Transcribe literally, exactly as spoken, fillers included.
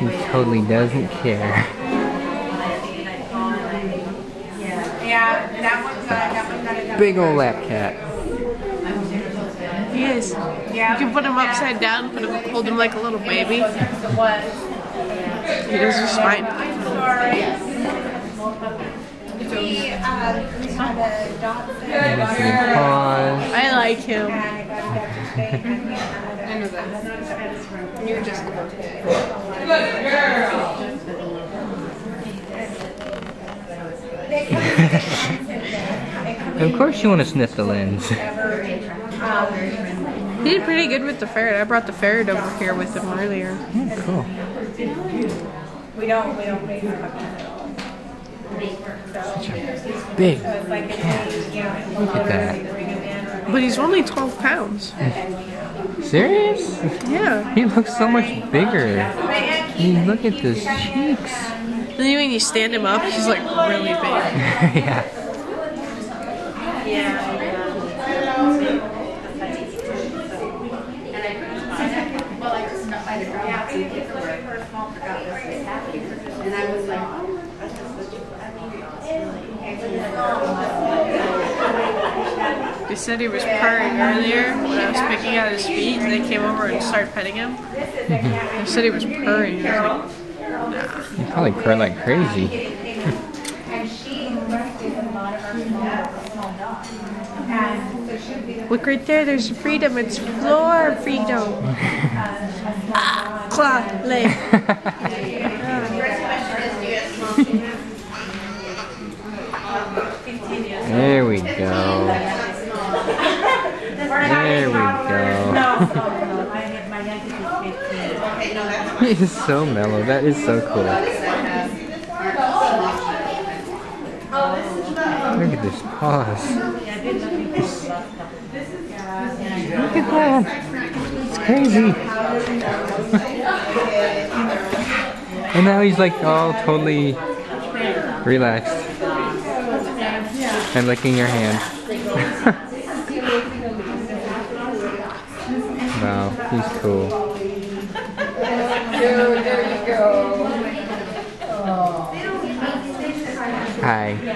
He totally doesn't care. Big old lap cat. He is. You can put him upside down, put him, hold him like a little baby. He does just fine. I like him. I know that. You're just cool. Good girl. Of course you want to sniff the lens. He did pretty good with the ferret. I brought the ferret over here with him earlier. Yeah, cool. We don't we don't pay her. Such a big cat. Look at that. But he's only twelve pounds. Serious? Yeah. He looks so much bigger. I mean, look at his cheeks. Then when you stand him up, he's like really big. Yeah. Yeah. And I was like, they said he was purring earlier when I was picking out his feet, and they came over and started petting him. They said he was purring. He was like, nah. He probably purred like crazy. Look right there, there's freedom. It's floor freedom. Ah, claw, leg. There we go. There we go. He is so mellow. That is so cool. Look at this paws. Look at that. It's crazy. And now he's like all totally relaxed. And licking your hand. Wow, he's cool. There you go. Hi.